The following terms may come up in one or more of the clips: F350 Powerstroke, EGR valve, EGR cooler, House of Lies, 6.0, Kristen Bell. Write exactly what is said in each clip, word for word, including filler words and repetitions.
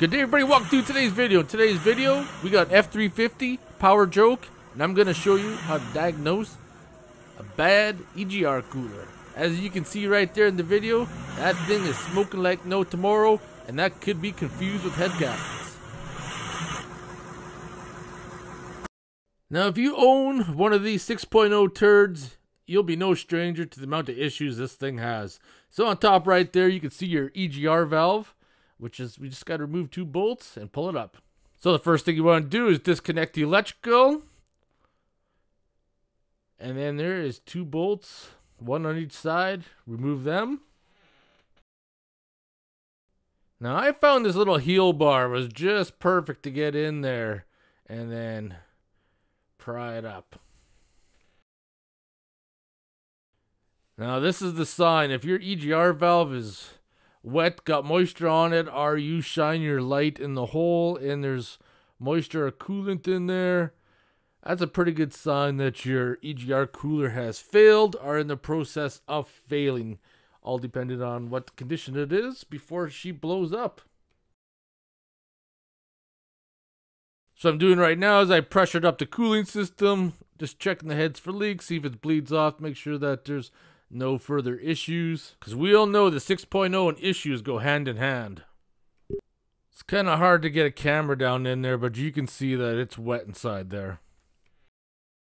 Good day everybody, welcome to today's video. In today's video, we got F three fifty Powerstroke, and I'm going to show you how to diagnose a bad E G R cooler. As you can see right there in the video, that thing is smoking like no tomorrow, and that could be confused with head gaskets. Now if you own one of these six point oh turds, you'll be no stranger to the amount of issues this thing has. So on top right there, you can see your E G R valve, which is, we just got to remove two bolts and pull it up. So the first thing you want to do is disconnect the electrical. And then there is two bolts, one on each side. Remove them. Now I found this little heel bar was just perfect to get in there and then pry it up. Now this is the sign. If your E G R valve is wet, got moisture on it, or you shine your light in the hole and there's moisture or coolant in there, that's a pretty good sign that your E G R cooler has failed or in the process of failing, all depending on what condition it is before she blows up. So what I'm doing right now is I pressured up the cooling system, just checking the heads for leaks, see if it bleeds off, make sure that there's no further issues, because we all know the six point oh and issues go hand in hand. It's kind of hard to get a camera down in there, but you can see that it's wet inside there.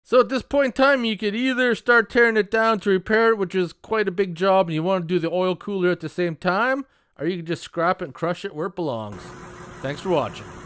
So at this point in time, you could either start tearing it down to repair it, which is quite a big job, and you want to do the oil cooler at the same time, or you can just scrap it and crush it where it belongs. Thanks for watching.